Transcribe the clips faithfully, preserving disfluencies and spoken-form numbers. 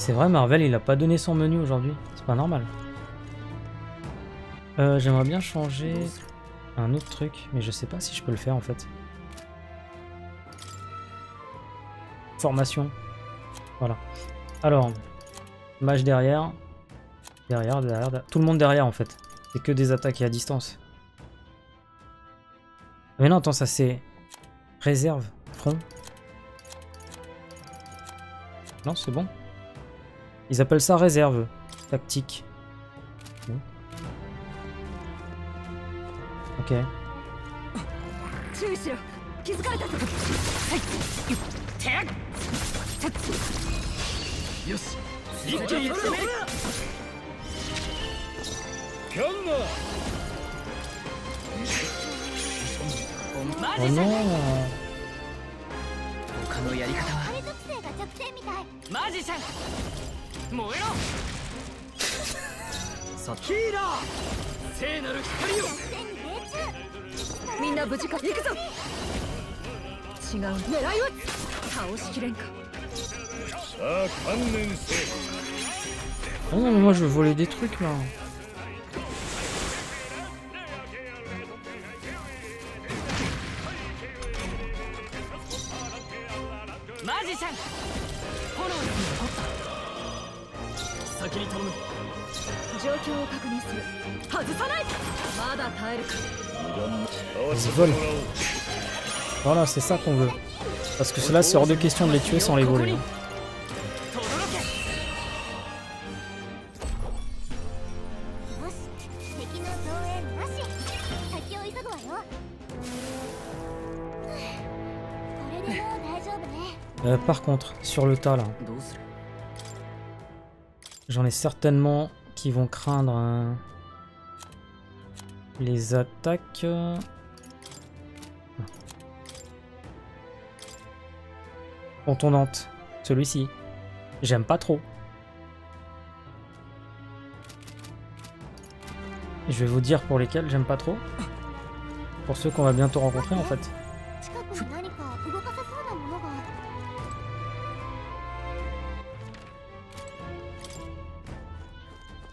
C'est vrai, Marvel, il a pas donné son menu aujourd'hui. C'est pas normal. Euh, J'aimerais bien changer un autre truc, mais je sais pas si je peux le faire en fait. Formation. Voilà. Alors, match derrière. Derrière, derrière, derrière. Tout le monde derrière en fait. C'est que des attaques et à distance. Mais non, attends, ça c'est réserve, front. Non, c'est bon. Ils appellent ça réserve, tactique. Ok. Oh non. Oh non, mais moi je veux voler des trucs là. Ils volent. Voilà, c'est ça qu'on veut. Parce que cela, c'est hors de question de les tuer sans les voler. Euh, par contre, sur le tas là, j'en ai certainement qui vont craindre un... les attaques. Contondante, celui-ci. J'aime pas trop. Je vais vous dire pour lesquels j'aime pas trop. Pour ceux qu'on va bientôt rencontrer en fait.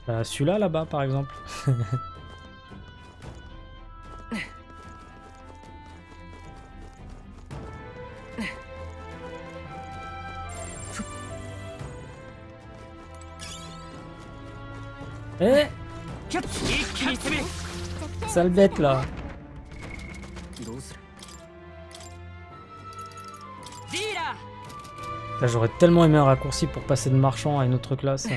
Bah, celui-là là-bas par exemple. Eh, sale bête là. Là j'aurais tellement aimé un raccourci pour passer de marchand à une autre classe.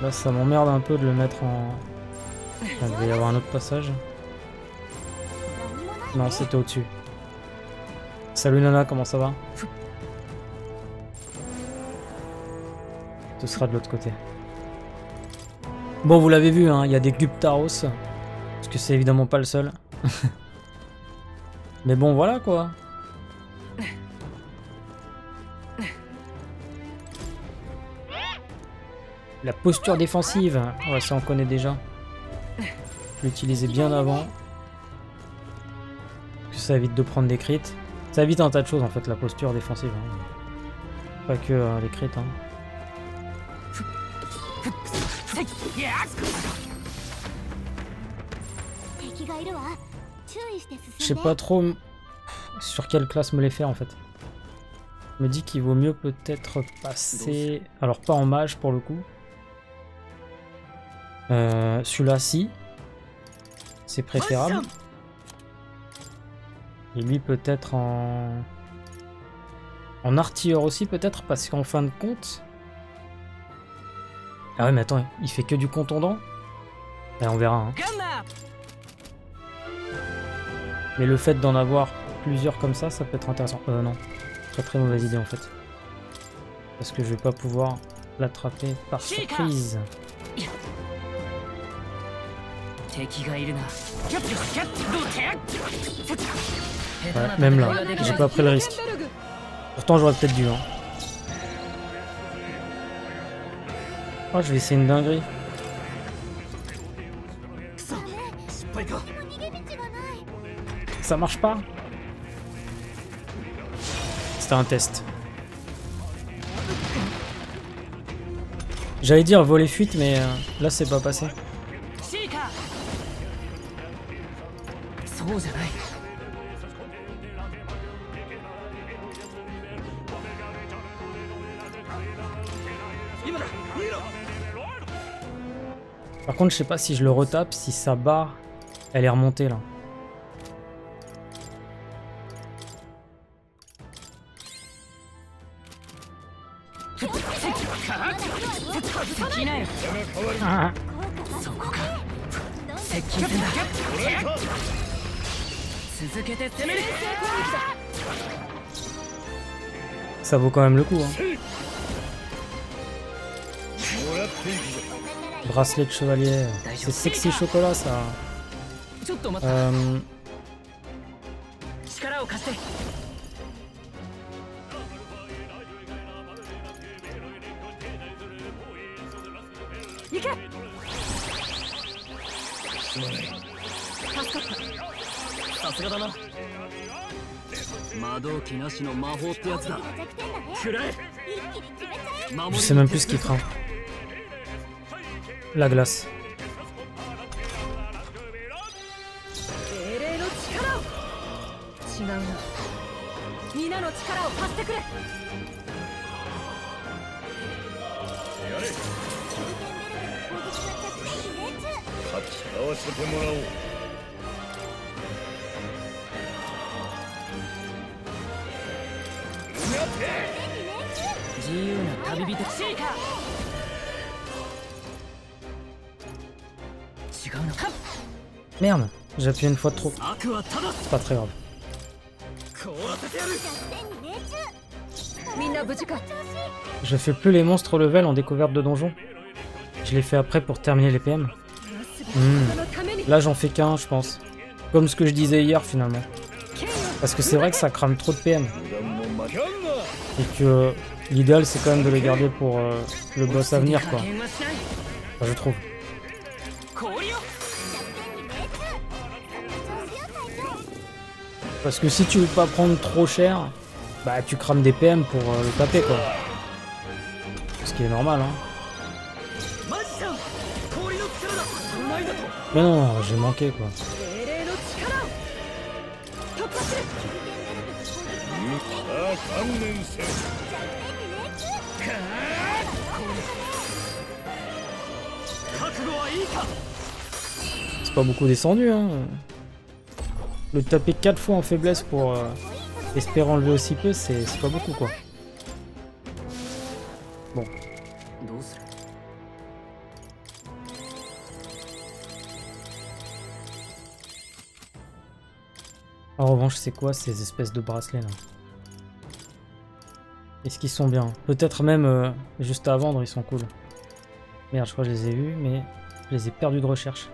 Là ça m'emmerde un peu de le mettre en... Il devait y avoir un autre passage. Non, c'était au-dessus. Salut Nana, comment ça va? Ce sera de l'autre côté. Bon, vous l'avez vu, hein, il y a des cubes Taros. Parce que c'est évidemment pas le seul. Mais bon, voilà quoi. La posture défensive. Ouais, ça on connaît déjà. Je l'utilisais bien avant. Parce que ça évite de prendre des crits. Ça évite un tas de choses en fait, la posture défensive. Hein. Pas que euh, les crits. Hein. Je sais pas trop sur quelle classe me les faire en fait. Je me dis qu'il vaut mieux peut-être passer... Alors pas en mage pour le coup. Euh, Celui-là si. C'est préférable. Et lui peut-être en... En artilleur aussi peut-être parce qu'en fin de compte... Ah ouais, mais attends, il fait que du contondant? Ben, on verra. Hein. Mais le fait d'en avoir plusieurs comme ça, ça peut être intéressant. Euh, non. Très très mauvaise idée en fait. Parce que je vais pas pouvoir l'attraper par surprise. Ouais, même là, j'ai pas pris le risque. Pourtant, j'aurais peut-être dû. Hein. Oh, je vais essayer une dinguerie. Ça marche pas? faire un test. J'allais dire voler fuite, mais euh, là c'est pas passé. Par contre, je sais pas si je le retape, si sa barre, elle est remontée là. Ah. Ça vaut quand même le coup, hein. Bracelet de chevalier, c'est sexy chocolat ça. Euh... Je sais même plus ce qu'il craint. La glace. Merde, j'ai appuyé une fois de trop. C'est pas très grave. Je fais plus les monstres level en découverte de donjon. Je les fais après pour terminer les P M. Mmh. Là j'en fais qu'un, je pense. Comme ce que je disais hier finalement. Parce que c'est vrai que ça crame trop de P M. Et que l'idéal c'est quand même de les garder pour euh, le boss à venir, quoi. Enfin, je trouve. Parce que si tu veux pas prendre trop cher, bah tu crames des P M pour euh, le taper, quoi. Ce qui est normal, hein. Mais non, j'ai manqué, quoi. C'est pas beaucoup descendu, hein. Le taper quatre fois en faiblesse pour euh, espérer enlever aussi peu, c'est pas beaucoup, quoi. Bon. En revanche, c'est quoi ces espèces de bracelets là? Est-ce qu'ils sont bien? Peut-être même euh, juste à vendre, ils sont cool. Merde, je crois que je les ai vus, mais je les ai perdus de recherche.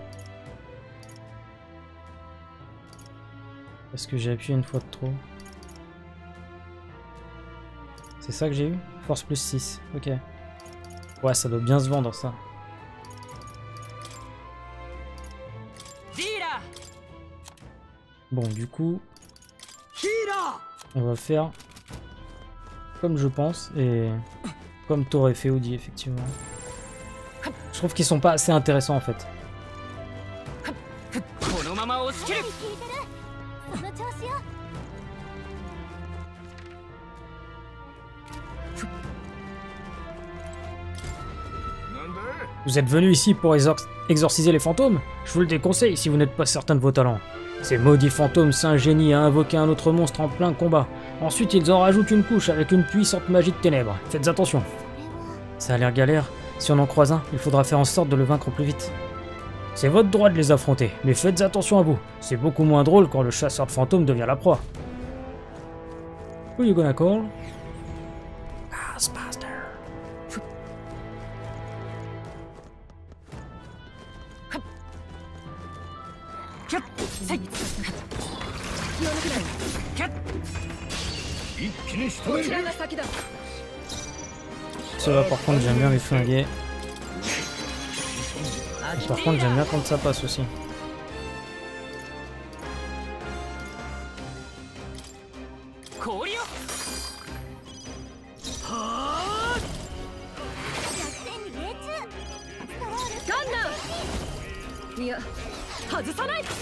Parce que j'ai appuyé une fois de trop. C'est ça que j'ai eu? Force plus six, ok. Ouais, ça doit bien se vendre, ça. Bon, du coup... on va faire... comme je pense, et... comme t'aurais fait Audi, effectivement. Je trouve qu'ils sont pas assez intéressants, en fait. Vous êtes venu ici pour exor exorciser les fantômes? Je vous le déconseille si vous n'êtes pas certain de vos talents. Ces maudits fantômes s'ingénient à invoquer un autre monstre en plein combat. Ensuite, ils en rajoutent une couche avec une puissante magie de ténèbres. Faites attention. Ça a l'air galère. Si on en croise un, il faudra faire en sorte de le vaincre au plus vite. C'est votre droit de les affronter, mais faites attention à vous. C'est beaucoup moins drôle quand le chasseur de fantômes devient la proie. Who you gonna call? Ghostbuster. Ça va, par contre, j'aime bien les flinguer. Et par contre, j'aime bien quand ça passe aussi. いや外さない。参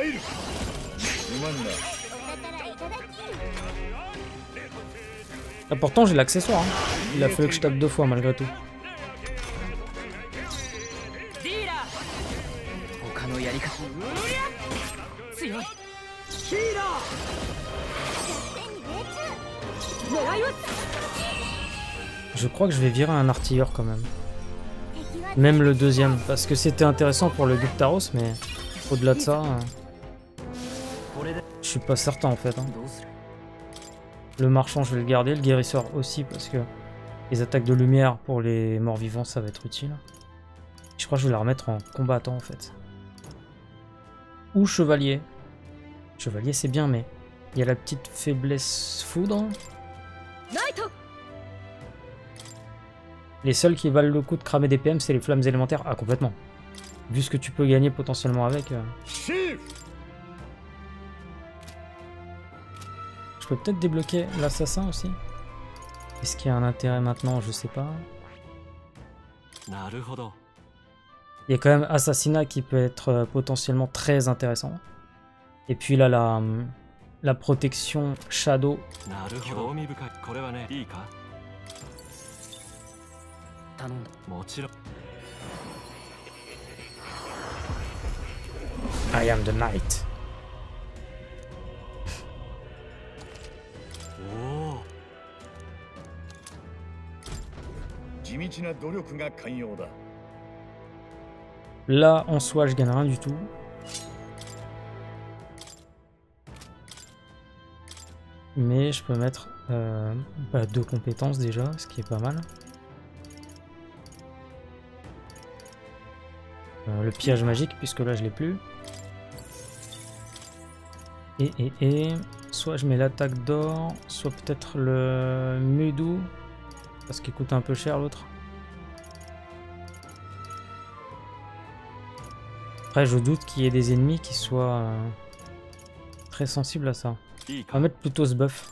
る。うまんだ。Ah, pourtant j'ai l'accessoire. Hein. Il a fallu que je tape deux fois malgré tout. Je crois que je vais virer un artilleur quand même. Même le deuxième, parce que c'était intéressant pour le Guitaros, mais au-delà de ça, euh... je suis pas certain en fait. Hein. Le marchand, je vais le garder, le guérisseur aussi, parce que les attaques de lumière pour les morts-vivants, ça va être utile. Je crois que je vais la remettre en combattant en fait. Ou chevalier. Chevalier, c'est bien, mais il y a la petite faiblesse foudre. Les seuls qui valent le coup de cramer des P M, c'est les flammes élémentaires. Ah, complètement. Vu ce que tu peux gagner potentiellement avec... Euh... Je peux peut-être débloquer l'assassin aussi. Est-ce qu'il y a un intérêt maintenant? Je sais pas. Il y a quand même assassinat qui peut être potentiellement très intéressant. Et puis là, la, la protection Shadow. I am the knight. Là, en soi, je gagne rien du tout. Mais je peux mettre euh, bah, deux compétences déjà, ce qui est pas mal. Euh, le pillage magique, puisque là je l'ai plus. Et, et, et... Soit je mets l'attaque d'or, soit peut-être le Mudou, parce qu'il coûte un peu cher l'autre. Après, je doute qu'il y ait des ennemis qui soient euh, très sensibles à ça. On va mettre plutôt ce buff.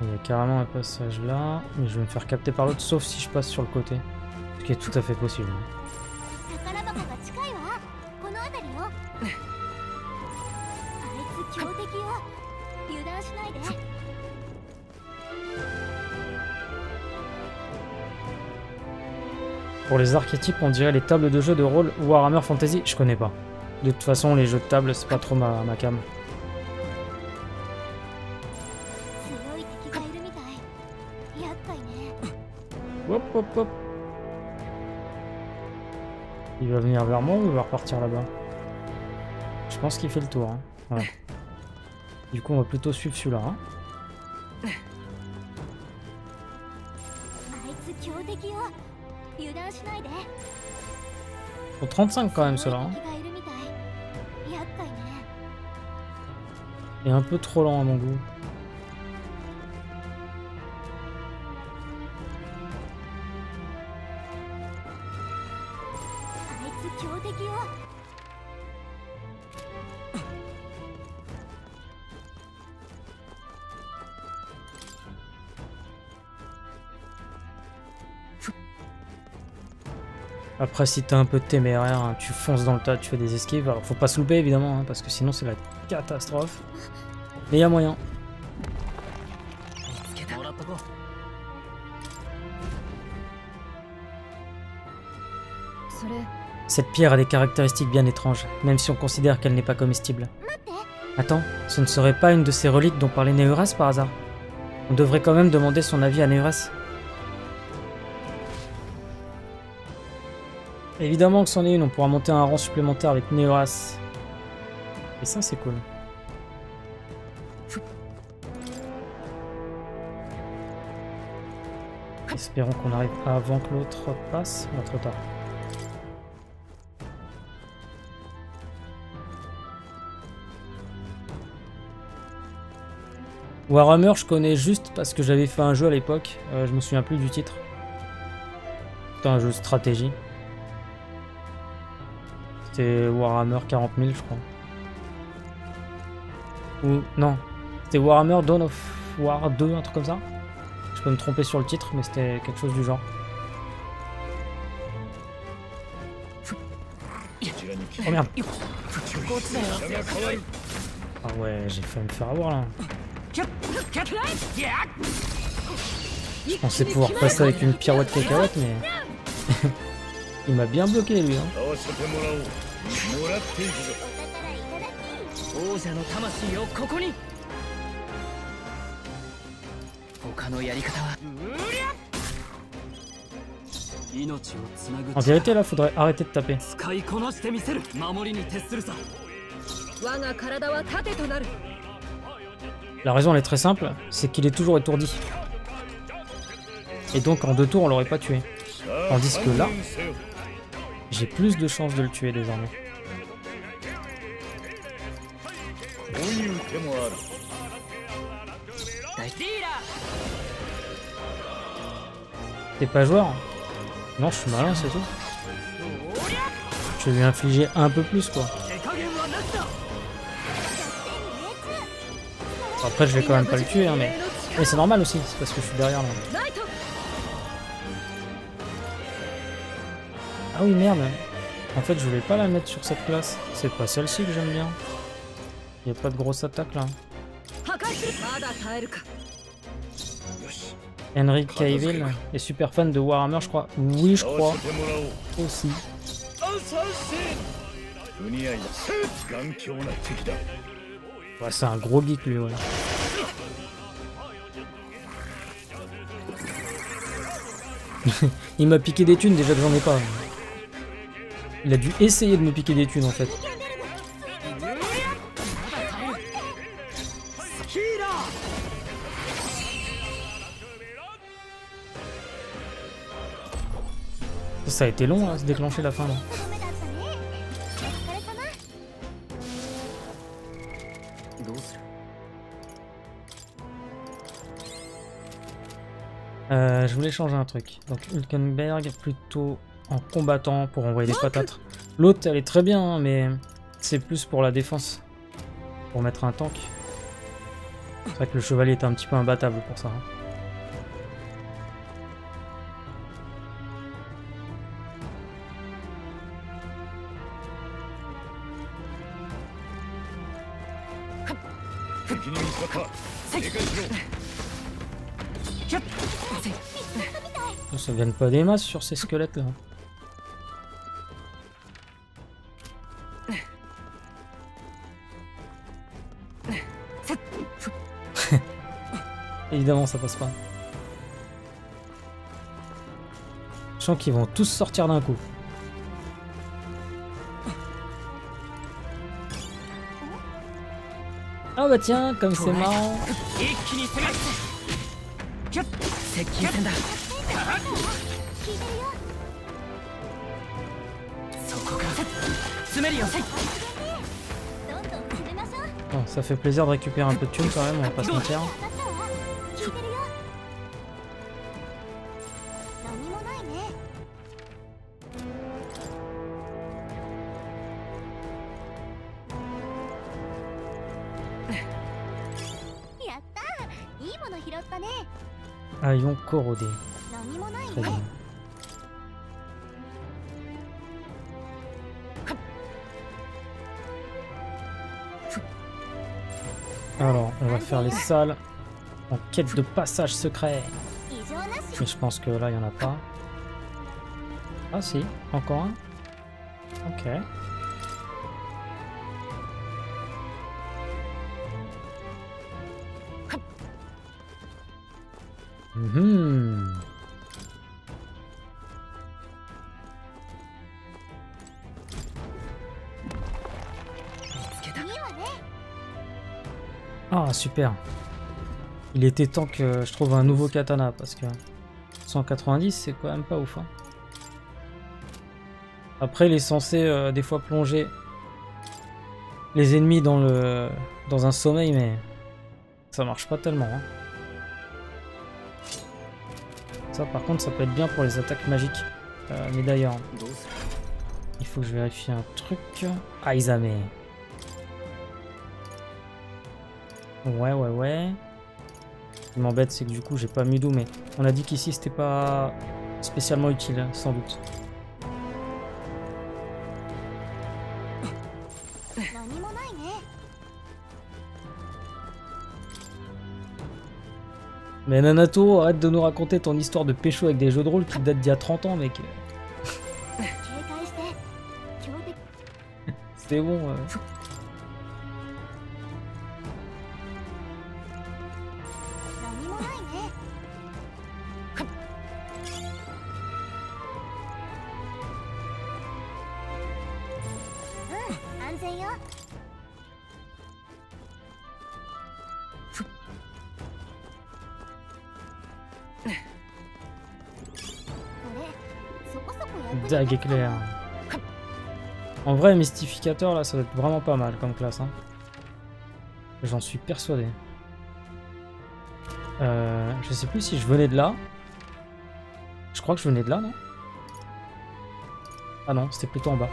Il y a carrément un passage là, mais je vais me faire capter par l'autre, sauf si je passe sur le côté. Ce qui est tout à fait possible. Pour les archétypes, on dirait les tables de jeu de rôle Warhammer Fantasy. Je connais pas. De toute façon, les jeux de table, c'est pas trop ma, ma cam. Hop, hop, hop. Il va venir vers moi ou il va repartir là-bas? Je pense qu'il fait le tour. Hein. Voilà. Du coup, on va plutôt suivre celui-là. Hein. Au trente-cinq quand même cela. Hein. Et un peu trop lent à mon goût. Après, si t'es un peu téméraire, hein, tu fonces dans le tas, tu fais des esquives. Alors, faut pas se louper évidemment, hein, parce que sinon c'est la catastrophe. Mais il y a moyen. Cette pierre a des caractéristiques bien étranges, même si on considère qu'elle n'est pas comestible. Attends, ce ne serait pas une de ces reliques dont parlait Neuras par hasard? On devrait quand même demander son avis à Neuras. Évidemment que c'en est une, on pourra monter un rang supplémentaire avec Neuras. Et ça, c'est cool. Espérons qu'on arrive avant que l'autre passe, mais trop tard. Warhammer, je connais juste parce que j'avais fait un jeu à l'époque. Euh, je me souviens plus du titre. C'était un jeu de stratégie. Warhammer quarante mille, je crois. Ou non, c'était Warhammer Dawn of War deux, un truc comme ça. Je peux me tromper sur le titre, mais c'était quelque chose du genre. Oh merde. Ah ouais, j'ai failli me faire avoir là. Je pensais pouvoir passer avec une pirouette cacahuète, mais... Il m'a bien bloqué lui, hein. En vérité là, faudrait arrêter de taper. La raison elle est très simple, c'est qu'il est toujours étourdi. Et donc en deux tours on l'aurait pas tué. Tandis que là, j'ai plus de chances de le tuer désormais. T'es pas joueur? Non, je suis malin, c'est tout. Je vais lui infliger un peu plus, quoi. Après, je vais quand même pas le tuer, hein, mais... Mais c'est normal aussi, c'est parce que je suis derrière, là. Ah oui, merde. En fait, je voulais pas la mettre sur cette classe. C'est pas celle-ci que j'aime bien. Il n'y a pas de grosse attaque, là. Henry Cavill est super fan de Warhammer, je crois. Oui, je crois. Aussi. Ouais, c'est un gros geek, lui, ouais. Il m'a piqué des thunes, déjà que j'en ai pas. Il a dû essayer de me piquer des thunes, en fait. Ça a été long à se déclencher la fin là. Euh, je voulais changer un truc. Donc Hülkenberg plutôt en combattant pour envoyer des patates. L'autre elle est très bien hein, mais c'est plus pour la défense. Pour mettre un tank. C'est vrai que le chevalier est un petit peu imbattable pour ça. Hein. Ça ne gagne pas des masses sur ces squelettes là. Évidemment ça passe pas. Je sens qu'ils vont tous sortir d'un coup. Ah bah tiens, comme c'est marrant. Bon, ça fait plaisir de récupérer un peu de thunes quand même, on va pas se mentir. Haillons corrodés. Très bien. Alors, on va faire les salles en quête de passage secret. Mais je pense que là, il n'y en a pas. Ah si, encore un. Ok. Mmh. Ah super. Il était temps que je trouve un nouveau katana parce que cent quatre-vingt-dix c'est quand même pas ouf hein. Après il est censé euh, des fois plonger les ennemis dans le dans un sommeil mais ça marche pas tellement hein. Ça, par contre, ça peut être bien pour les attaques magiques. Euh, mais d'ailleurs, il faut que je vérifie un truc. Aizame. Ouais, ouais, ouais. Ce qui m'embête, c'est que du coup, j'ai pas mis d'eau, mais on a dit qu'ici, c'était pas spécialement utile, sans doute. Mais Nanato, arrête de nous raconter ton histoire de pécho avec des jeux de rôle qui datent d'il y a trente ans, mec. C'était bon. Euh... Dague éclair. En vrai, mystificateur, là, ça doit être vraiment pas mal comme classe. Hein. J'en suis persuadé. Euh, je sais plus si je venais de là. Je crois que je venais de là, non? Ah non, c'était plutôt en bas.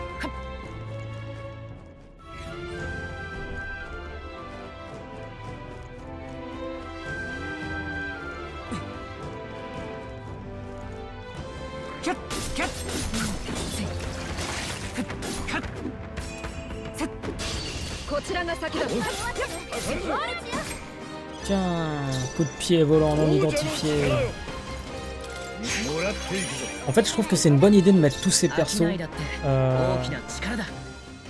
Pieds volants non identifiés. En fait, je trouve que c'est une bonne idée de mettre tous ces persos euh,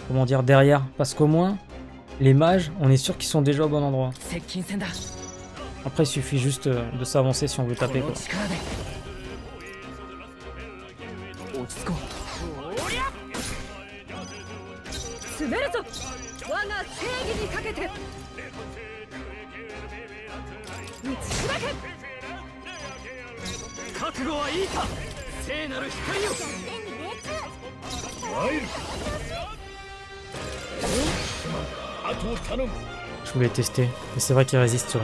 comment dire, derrière, parce qu'au moins les mages, on est sûr qu'ils sont déjà au bon endroit. Après, il suffit juste de s'avancer si on veut taper, quoi. Je voulais tester, mais c'est vrai qu'il résiste là.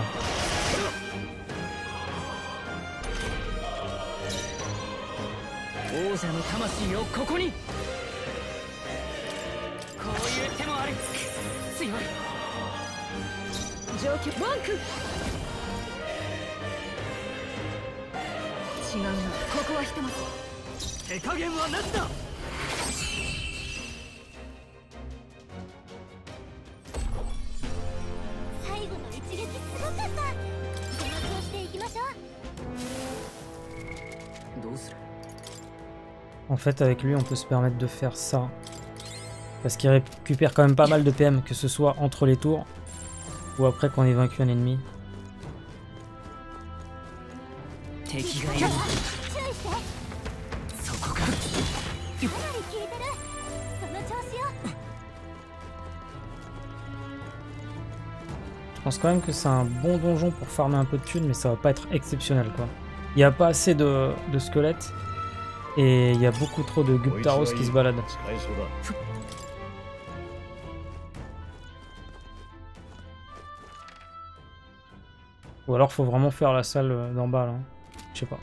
En fait, avec lui, on peut se permettre de faire ça. Parce qu'il récupère quand même pas mal de P M, que ce soit entre les tours ou après qu'on ait vaincu un ennemi. Je pense quand même que c'est un bon donjon pour farmer un peu de thunes, mais ça va pas être exceptionnel, quoi. Il n'y a pas assez de, de squelettes et il y a beaucoup trop de Guptaros qui se baladent. Ou alors faut vraiment faire la salle d'en bas là. Je sais pas.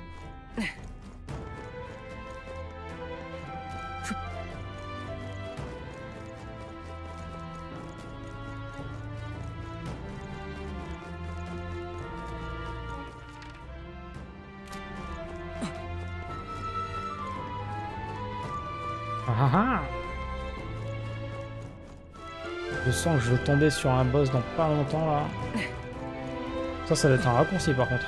Je sens que je vais tomber sur un boss dans pas longtemps là. Ça, ça doit être un raccourci par contre.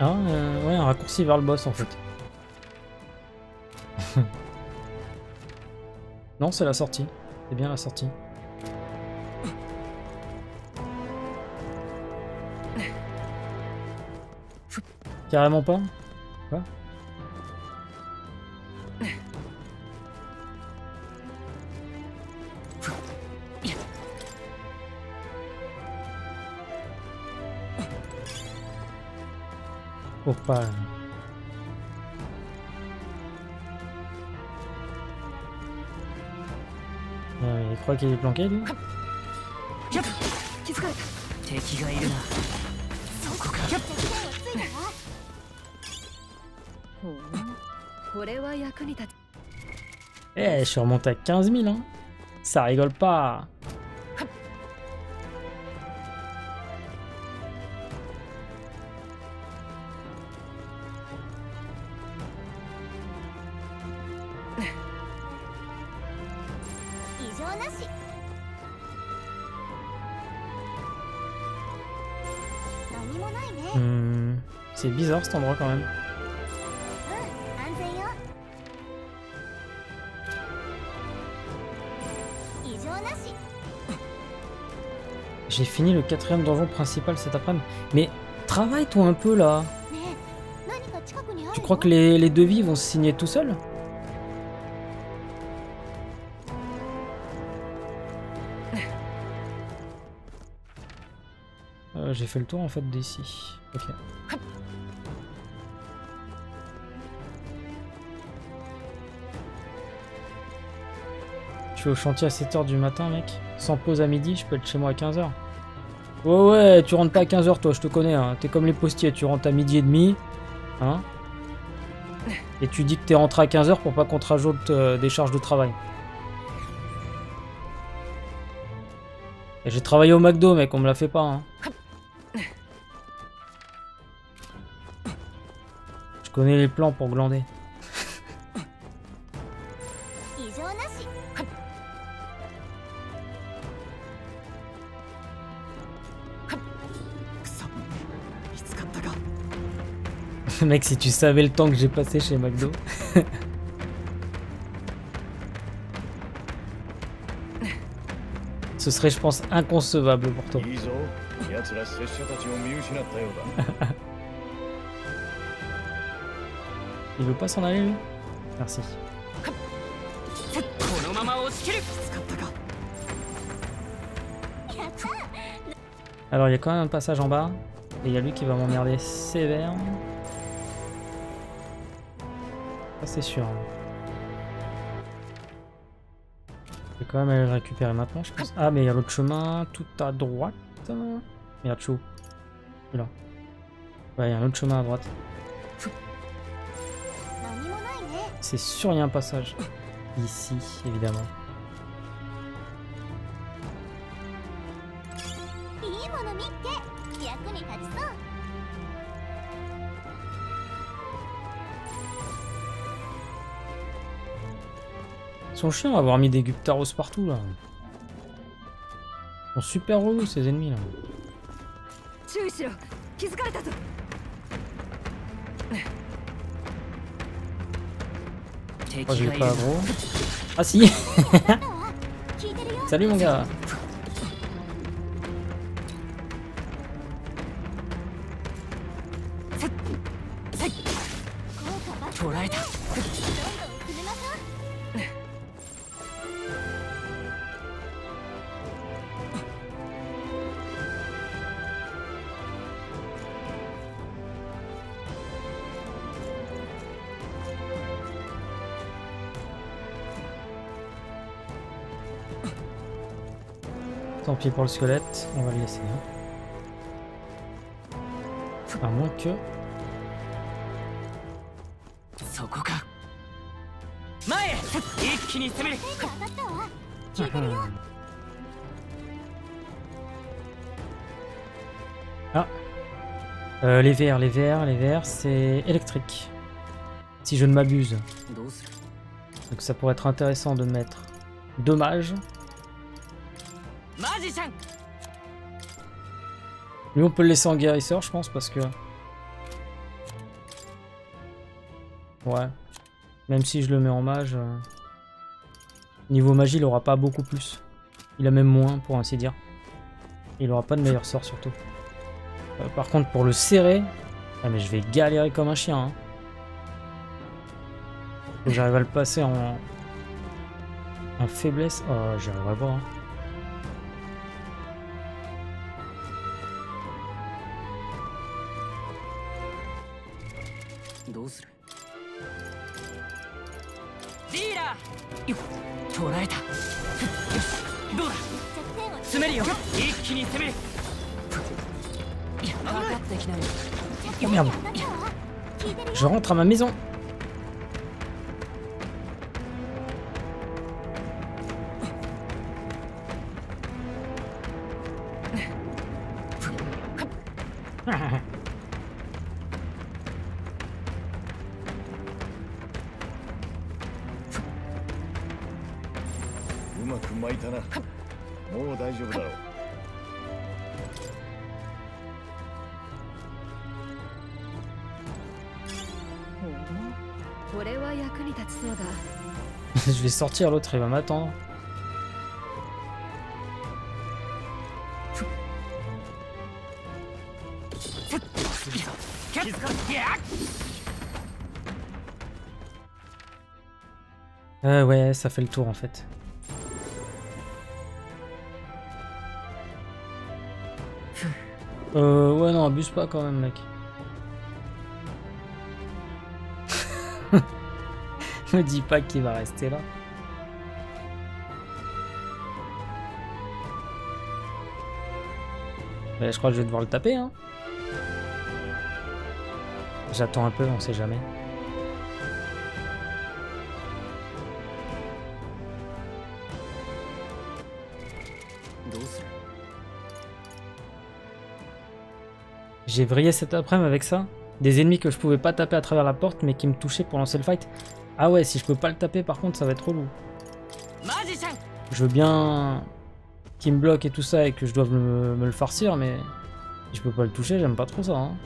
Ah euh, ouais, un raccourci vers le boss en fait. Non, c'est la sortie. C'est bien la sortie. Carrément pas? Quoi? Opale. Euh, il croit qu'il est planqué lui. Eh, hey, je suis remonté à quinze mille, hein. Ça rigole pas. Hmm, c'est bizarre cet endroit quand même. J'ai fini le quatrième donjon principal cet après-midi. Mais travaille-toi un peu là. Tu crois que les, les devis vont se signer tout seuls? Euh, j'ai fait le tour en fait d'ici. Ok. Je suis au chantier à sept heures du matin, mec. Sans pause à midi, je peux être chez moi à quinze heures. Oh ouais, tu rentres pas à quinze heures, toi, je te connais. Hein. T'es comme les postiers, tu rentres à midi et demi. Hein, et tu dis que t'es rentré à quinze heures pour pas qu'on te rajoute euh, des charges de travail. Et j'ai travaillé au McDo, mec, on me la fait pas. Hein. Je connais les plans pour glander. Mec, si tu savais le temps que j'ai passé chez McDo. Ce serait, je pense, inconcevable pour toi. Il veut pas s'en aller, lui? Merci. Alors, il y a quand même un passage en bas. Et il y a lui qui va m'emmerder sévère. Ah, c'est sûr. Je vais quand même aller le récupérer maintenant, je pense. Ah, mais il y a l'autre chemin tout à droite. Merde, chou. Là. Ouais, il y a un autre chemin à droite. C'est sûr, il y a un passage. Ici, évidemment. Son chien va avoir mis des Guptaros partout là. Ils sont super relous ces ennemis là. Oh, j'ai pas gros. Ah si. Salut mon gars. Tant pis pour le squelette, on va le laisser. À moins que... Ah, euh, les verres, les verres, les verres, c'est électrique. Si je ne m'abuse. Donc ça pourrait être intéressant de mettre. Dommage. Lui, on peut le laisser en guérisseur, je pense, parce que... Ouais. Même si je le mets en mage... Euh... Niveau magie, il aura pas beaucoup plus. Il a même moins, pour ainsi dire. Il aura pas de meilleur sort, surtout. Euh, par contre, pour le serrer... Ah, mais je vais galérer comme un chien. Hein. J'arrive à le passer en... En faiblesse... Oh, j'y arriverai pas, hein. Oh merde. Je rentre à ma maison. Je vais sortir, l'autre il va m'attendre. Euh, ouais, ça fait le tour en fait. Euh, ouais, non, abuse pas quand même, mec. Me dis pas qu'il va rester là. Mais je crois que je vais devoir le taper, hein. J'attends un peu, on sait jamais. J'ai vrillé cet après-midi avec ça. Des ennemis que je pouvais pas taper à travers la porte mais qui me touchaient pour lancer le fight. Ah ouais, si je peux pas le taper par contre ça va être relou. Je veux bien qu'il me bloque et tout ça et que je dois me, me le farcir, mais je peux pas le toucher, j'aime pas trop ça. Hein.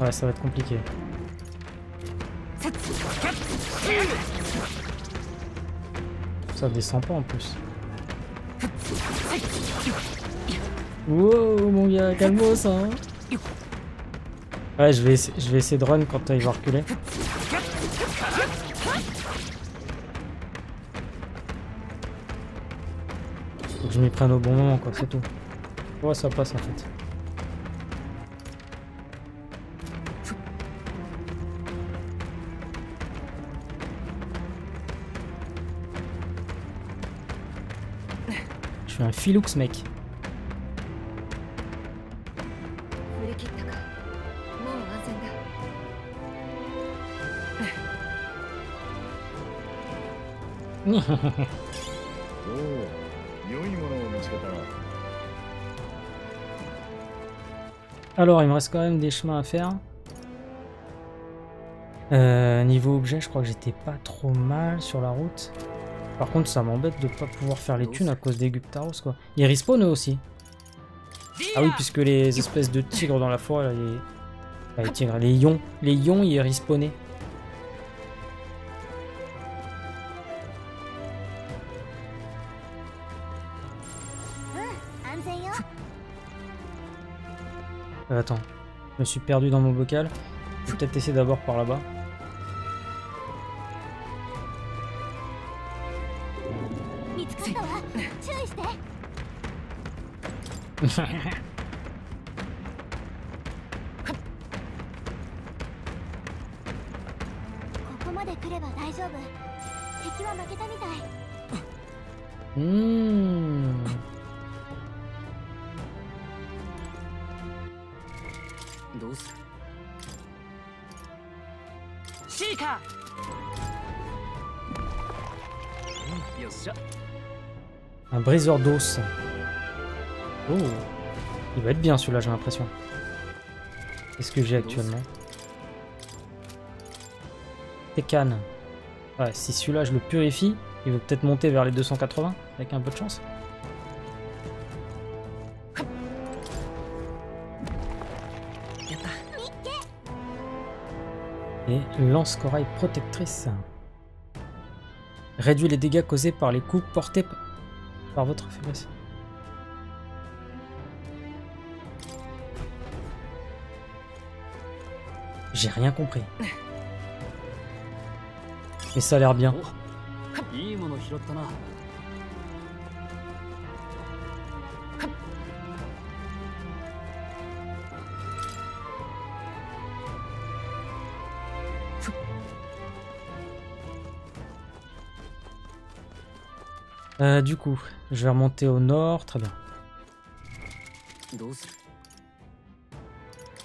Ouais, ça va être compliqué. Ça descend pas en plus. Wow, mon gars, calmos, hein. Ouais, je vais, je vais essayer de run quand il va reculer. Faut que je m'y prenne au bon moment, quoi, c'est tout. Ouais, ça passe en fait. Je suis un filoux, mec. Alors, il me reste quand même des chemins à faire. Euh, niveau objet, je crois que j'étais pas trop mal sur la route. Par contre, ça m'embête de pas pouvoir faire les thunes à cause des Guptaros, quoi. Ils respawnent eux aussi. Ah oui, puisque les espèces de tigres dans la forêt, là, les... Là, les tigres, les ions, les ions, ils respawnaient. Euh, attends, je me suis perdu dans mon bocal. Je vais peut-être essayer d'abord par là-bas. Mmh. Un briseur d'os. Oh. Il va être bien celui-là, j'ai l'impression. Qu'est-ce que j'ai actuellement? Tekan. Ouais, si celui-là je le purifie, il va peut-être monter vers les deux cent quatre-vingts avec un peu de chance. Et lance corail protectrice. Réduit les dégâts causés par les coups portés par votre faiblesse. J'ai rien compris. Mais ça a l'air bien. Euh, du coup, je vais remonter au nord, très bien.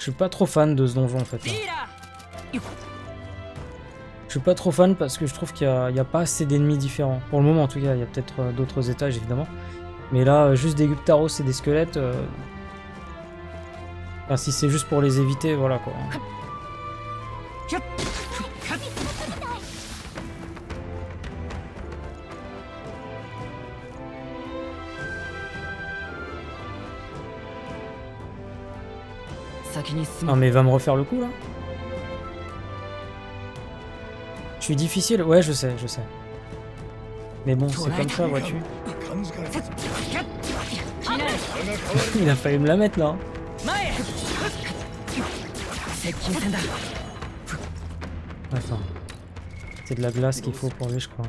Je suis pas trop fan de ce donjon en fait. Hein. Je suis pas trop fan parce que je trouve qu'il n'y a, a pas assez d'ennemis différents. Pour le moment en tout cas, il y a peut-être euh, d'autres étages évidemment. Mais là, juste des Guptaros et des squelettes... Euh... Enfin, si c'est juste pour les éviter, voilà quoi. Non mais va me refaire le coup là. Je suis difficile, ouais je sais, je sais. Mais bon c'est comme ça vois-tu. Il a fallu me la mettre là. Attends. C'est de la glace qu'il faut pour lui je crois.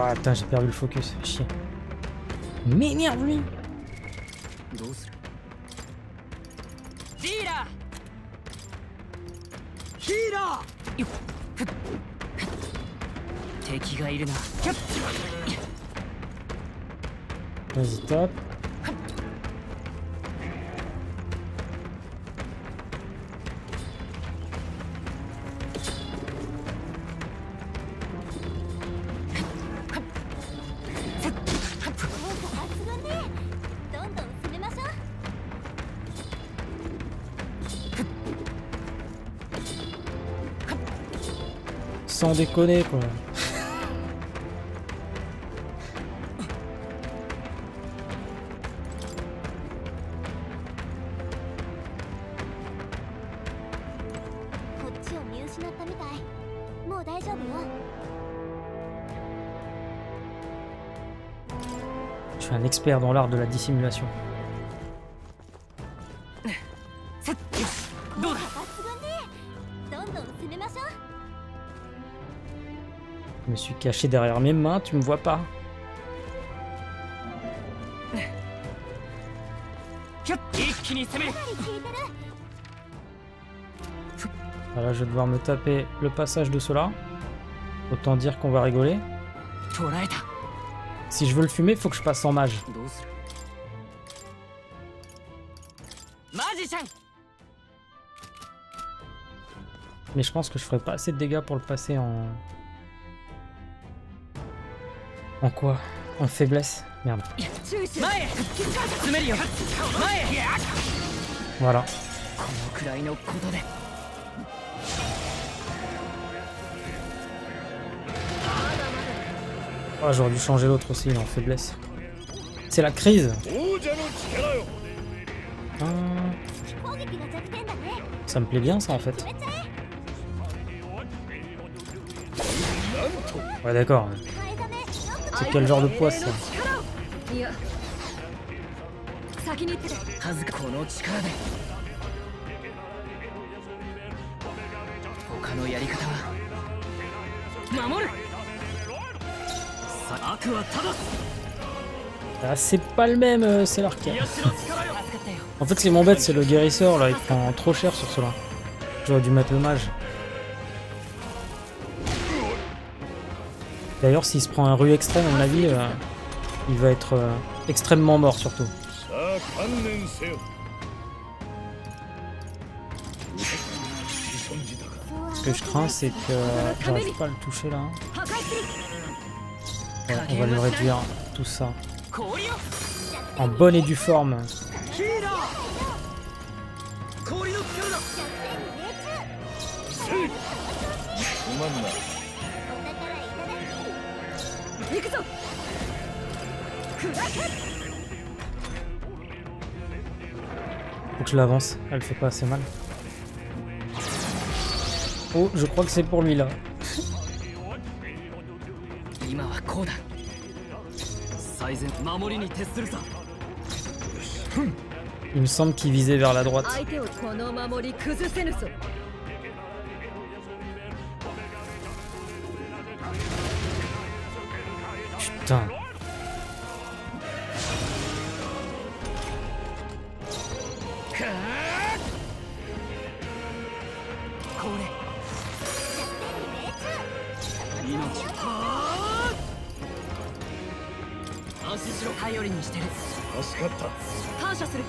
Oh putain j'ai perdu le focus, chier. M'énerve lui. Vas-y tape. Sans déconner quoi. Je suis un expert dans l'art de la dissimulation. Je me suis caché derrière mes mains, tu me vois pas. Voilà, je vais devoir me taper le passage de cela. Autant dire qu'on va rigoler. Si je veux le fumer, faut que je passe en mage. Mais je pense que je ferai pas assez de dégâts pour le passer en... En quoi? En faiblesse? Merde. Voilà. Oh, j'aurais dû changer l'autre aussi, il est en faiblesse. C'est la crise. Ah. Ça me plaît bien ça en fait. Ouais d'accord. C'est quel genre de poids ça? Ah, c'est pas le même, c'est l'arcade. En fait, ce qui m'embête, c'est le guérisseur là, il prend trop cher sur cela. J'aurais dû mettre le mage. D'ailleurs, s'il se prend un rue extrême, à mon avis, euh, il va être euh, extrêmement mort, surtout. Ce que je crains, c'est que j'arrive pas à le toucher, là. Ouais, on va le réduire, tout ça. En bonne et due forme. Faut que je l'avance, elle fait pas assez mal. Oh, je crois que c'est pour lui là. Il me semble qu'il visait vers la droite. Putain. 頼りにしてる。助かった。感謝する。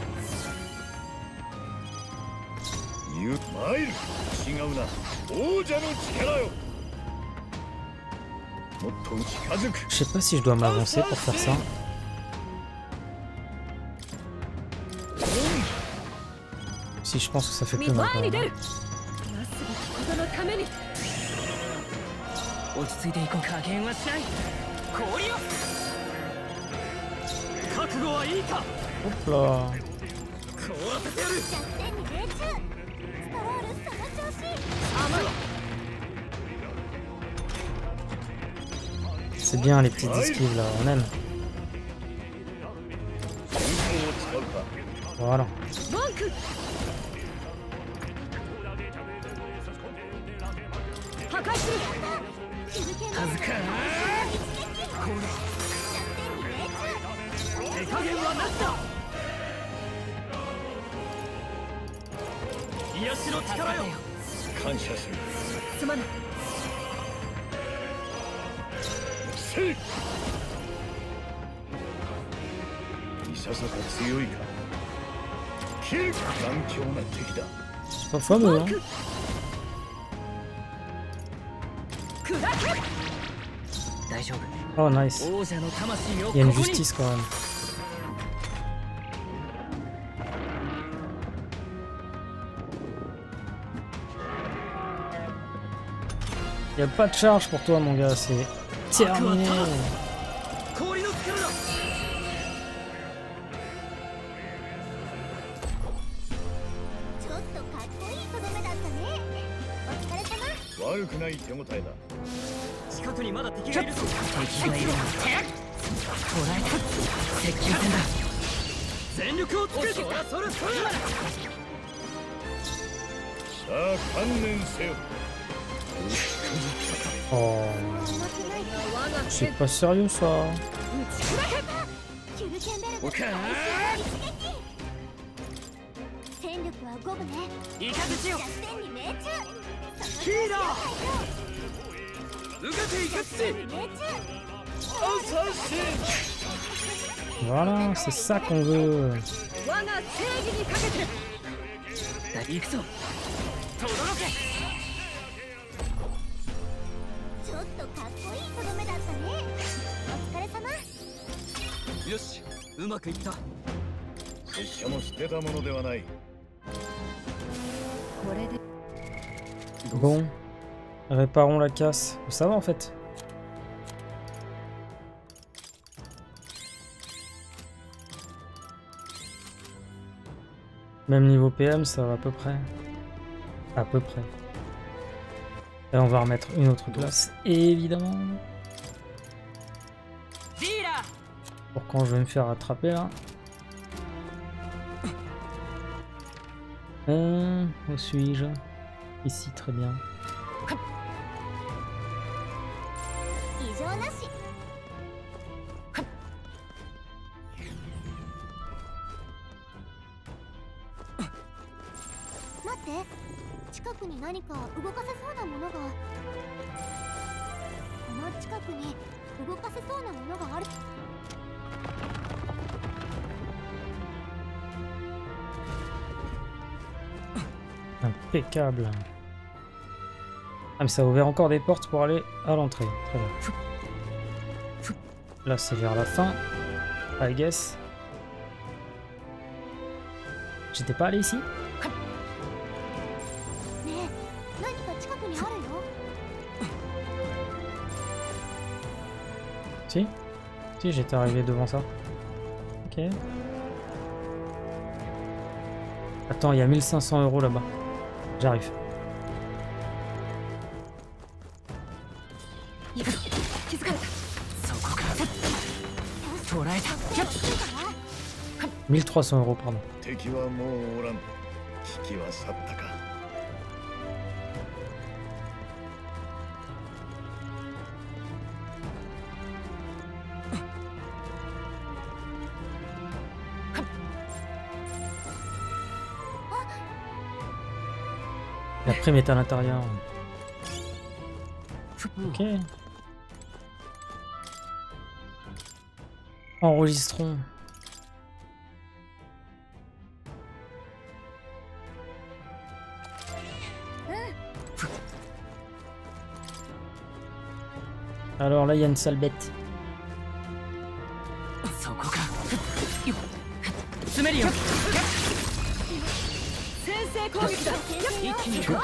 言うマイル違うな、王者の力よ。もっと近づく。Je sais pas si je dois m'avancer pour faire ça. Si je pense que ça fait plus mal. Hop là. C'est bien les petites esquives là, on aime. Voilà. C'est pas fameux, hein. Oh nice. Il y a une justice quand même. Il y a pas de charge pour toi mon gars, c'est terminé. Oh, c'est pas sérieux ça. Voilà, c'est ça qu'on veut. Bon, réparons la casse. Ça va en fait. Même niveau P M, ça va à peu près. À peu près. Et on va remettre une autre classe, évidemment. Pour quand je vais me faire attraper là. Hum, où suis-je? Ici, très bien. Impeccable. Ah mais ça a ouvert encore des portes pour aller à l'entrée. Très bien. Là c'est vers la fin, I guess. J'étais pas allé ici. Si, si j'étais arrivé devant ça. Ok. Attends, il y a mille cinq cents euros là-bas. J'arrive. mille trois cents euros, pardon. La prime est à l'intérieur. Ok. Enregistrons. Alors là, il y a une sale bête.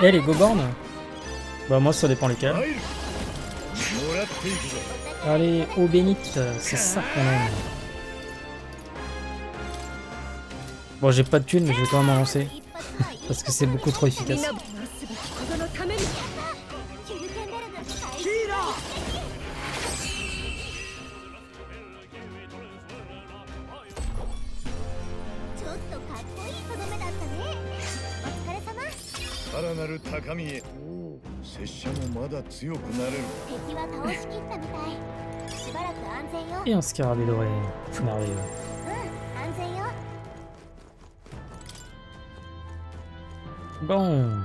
Eh, les gobornes? Bah, moi, ça dépend lesquels. Allez, eau bénite, c'est ça qu'on aime. Bon, j'ai pas de thunes, mais je vais quand même avancer. Parce que c'est beaucoup trop efficace. Et un scarabée doré, c'est merveilleux. Bon.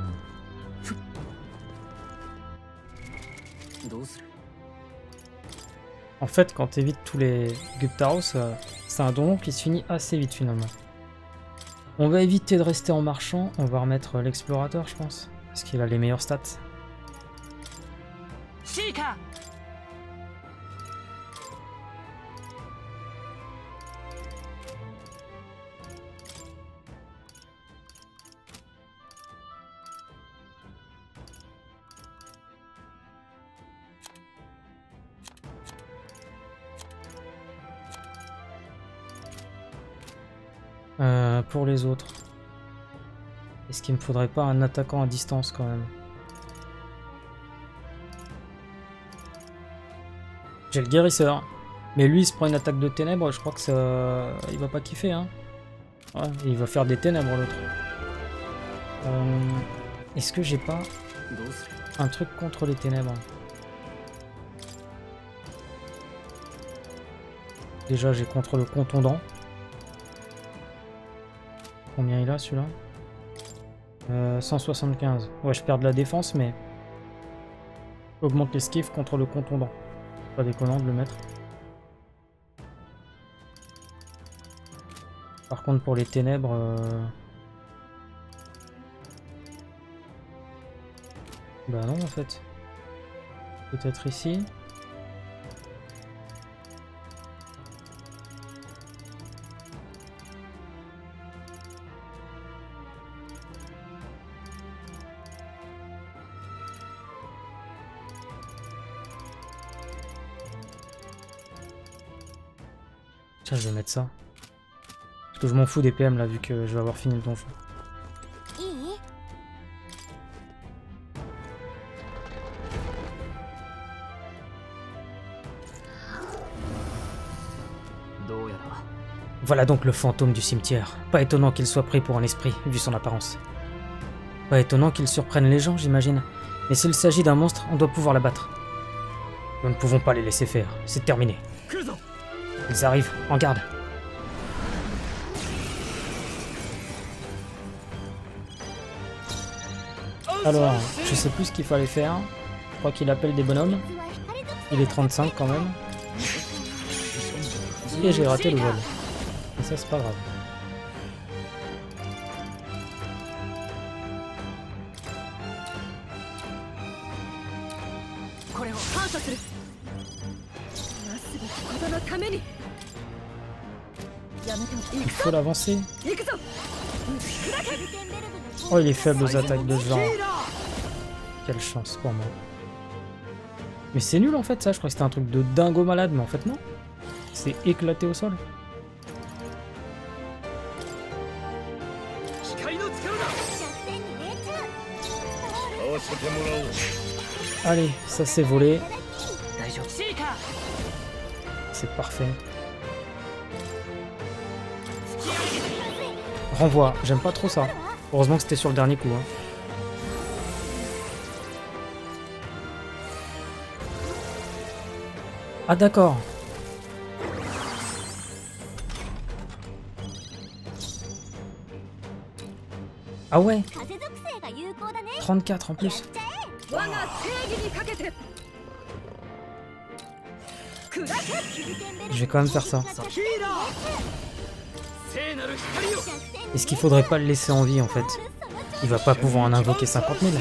En fait, quand t'évites tous les Guptaros, c'est un donjon qui se finit assez vite finalement. On va éviter de rester en marchant, on va remettre l'explorateur je pense, parce qu'il a les meilleures stats. Euh, pour les autres. Est-ce qu'il ne me faudrait pas un attaquant à distance quand même? J'ai le guérisseur. Mais lui il se prend une attaque de ténèbres, je crois que ça. Il va pas kiffer hein. Ouais, il va faire des ténèbres l'autre. Euh... Est-ce que j'ai pas un truc contre les ténèbres? Déjà j'ai contre le contondant. Combien il a celui-là? euh, cent soixante-quinze. Ouais, je perds de la défense, mais augmente l'esquive contre le contondant. Pas déconnant de le mettre. Par contre, pour les ténèbres, euh... bah non en fait. Peut-être ici. Je vais mettre ça. Parce que je m'en fous des P M là, vu que je vais avoir fini le donjon. Voilà donc le fantôme du cimetière. Pas étonnant qu'il soit pris pour un esprit, vu son apparence. Pas étonnant qu'il surprenne les gens, j'imagine. Mais s'il s'agit d'un monstre, on doit pouvoir l'abattre. Nous ne pouvons pas les laisser faire. C'est terminé. Ils arrivent, en garde. Alors, je sais plus ce qu'il fallait faire. Je crois qu'il appelle des bonhommes. Il est trente-cinq quand même. Et j'ai raté le vol. Et ça, c'est pas grave. Il faut l'avancer. Oh, il est faible aux attaques de ce genre. Quelle chance pour moi. Mais c'est nul en fait ça, je crois que c'était un truc de dingo malade, mais en fait non. C'est éclaté au sol. Allez, ça c'est volé. C'est parfait. Renvoi, j'aime pas trop ça. Heureusement que c'était sur le dernier coup. Hein. Ah d'accord. Ah ouais. trente-quatre en plus. Wow. Je vais quand même faire ça. Est-ce qu'il faudrait pas le laisser en vie en fait? Il va pas pouvoir en invoquer cinquante mille.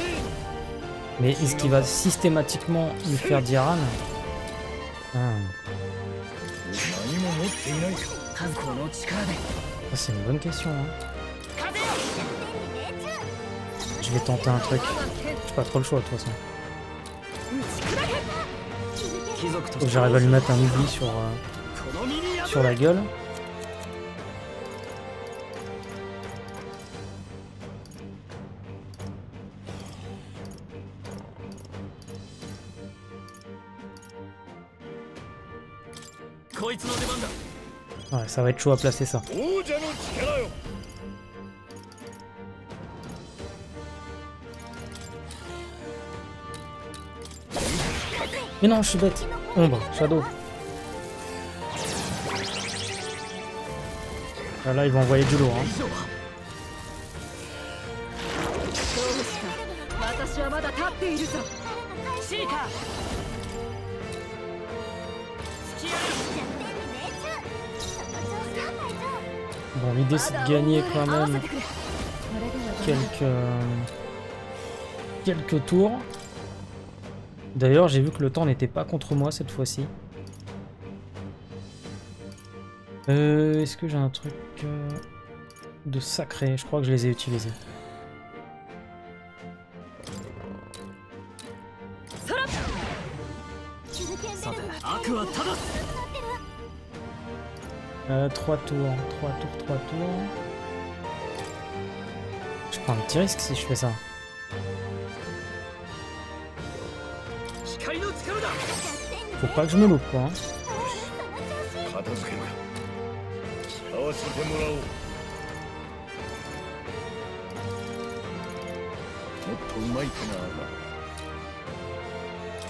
Mais est-ce qu'il va systématiquement lui faire Diran? Ah. Ah, c'est une bonne question. Hein. Je vais tenter un truc. J'ai pas trop le choix de toute façon. J'arrive à lui mettre un oubli sur, euh, sur la gueule. Ouais, ça va être chaud à placer ça. Mais non, je suis bête. Ombre, Shadow. Là, là, ils vont envoyer du lourd. Hein. Bon, l'idée c'est de gagner quand même quelques, quelques tours. D'ailleurs, j'ai vu que le temps n'était pas contre moi cette fois-ci. Euh, Est-ce que j'ai un truc de sacré? Je crois que je les ai utilisés. Euh, trois tours, trois tours, trois tours. Je prends un petit risque si je fais ça. Faut pas que je me loupe quoi. Hein.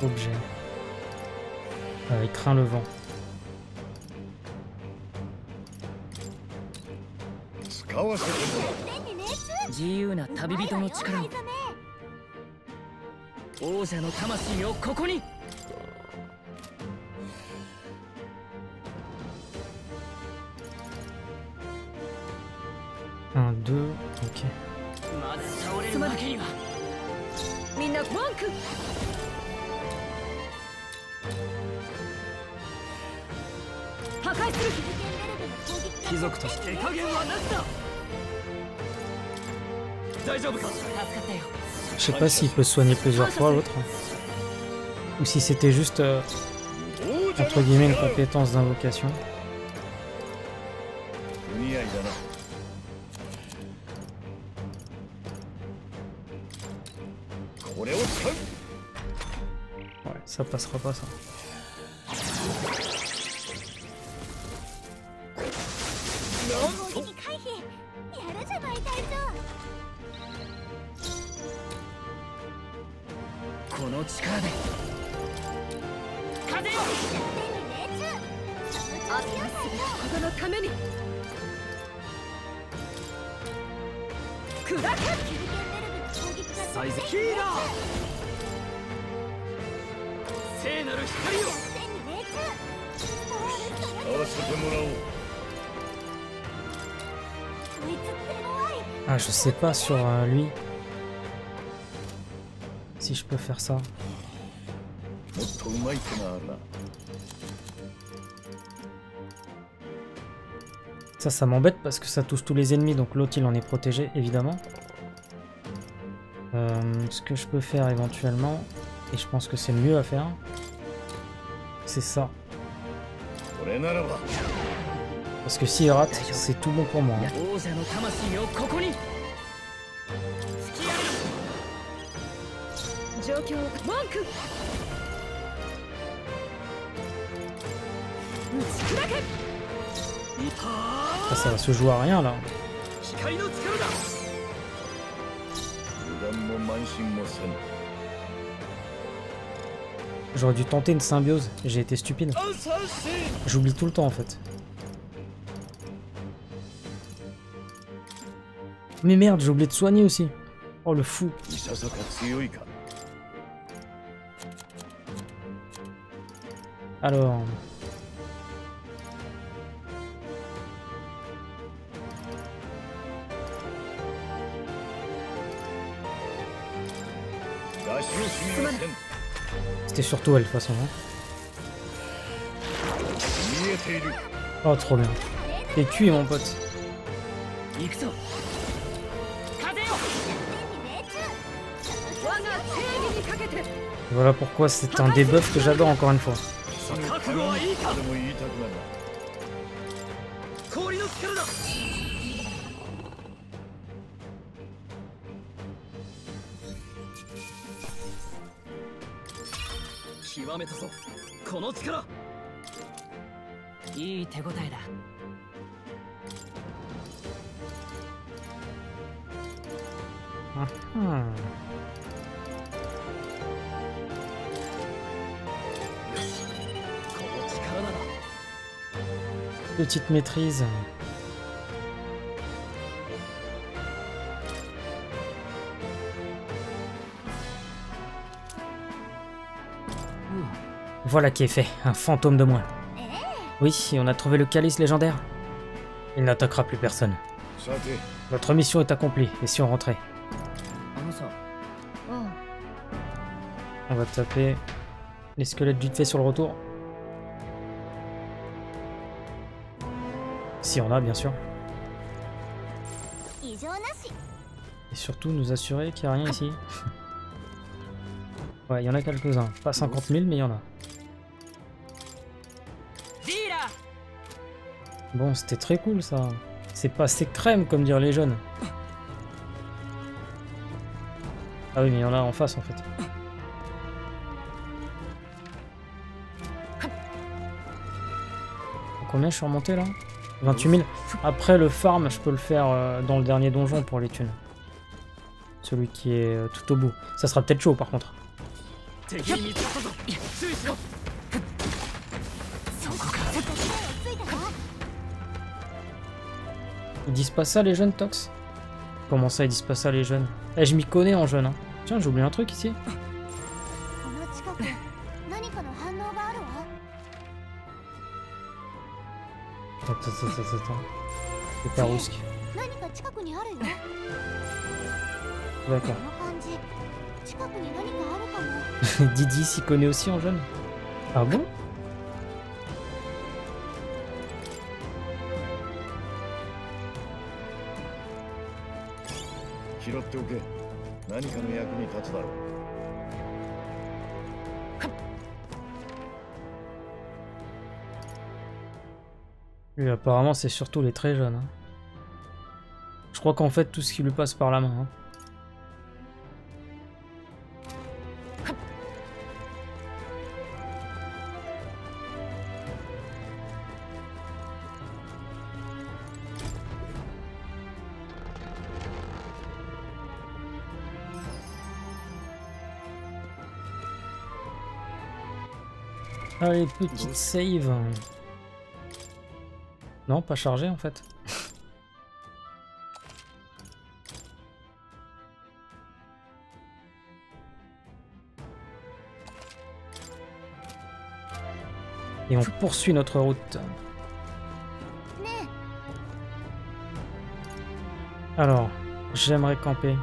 Objet. Euh, il craint le vent. un, deux, ok. Je sais pas s'il peut soigner plusieurs fois l'autre. Ou si c'était juste euh, entre guillemets une compétence d'invocation. Ouais, ça passera pas ça. Ah, je sais pas sur euh, lui si je peux faire ça. Ça, ça m'embête parce que ça touche tous les ennemis, donc l'autre il en est protégé évidemment. Euh, ce que je peux faire éventuellement, et je pense que c'est le mieux à faire, c'est ça. Parce que s'il rate, c'est tout bon pour moi. Ça, ça va se jouer à rien là. J'aurais dû tenter une symbiose, j'ai été stupide. J'oublie tout le temps en fait. Mais merde, j'ai oublié de soigner aussi. Oh le fou. Alors, C'était surtout elle de toute façon. Hein. Oh trop bien. T'es cuit mon pote. Voilà pourquoi c'est un debuff que j'adore encore une fois. Ah. Petite maîtrise. Voilà qui est fait, un fantôme de moins. Oui, on a trouvé le calice légendaire. Il n'attaquera plus personne. Notre mission est accomplie, et si on rentrait? On va taper les squelettes vite fait sur le retour. Si on a, bien sûr. Et surtout nous assurer qu'il n'y a rien ici. Ouais, il y en a quelques-uns. Pas cinquante mille, mais il y en a. Bon, c'était très cool ça. C'est pas assez crème, comme dire les jeunes. Ah oui, mais il y en a en face en fait. Combien je suis remonté là? Vingt-huit mille. Après le farm, je peux le faire euh, dans le dernier donjon pour les thunes. Celui qui est euh, tout au bout. Ça sera peut-être chaud par contre. Ils disent pas ça les jeunes, Tox? Comment ça ils disent pas ça les jeunes? Eh, je m'y connais en jeune. Hein. Tiens, j'ai oublié un truc ici. Attends, attends, attends, attends. C'est pas rousque. D'accord. Didi s'y connaît aussi en jeune. Ah bon? Lui, apparemment, c'est surtout les très jeunes. Hein. Je crois qu'en fait, tout ce qui lui passe par la main. Hein. Allez, petite save. Non, pas chargé en fait. Et on poursuit notre route. Alors, j'aimerais camper.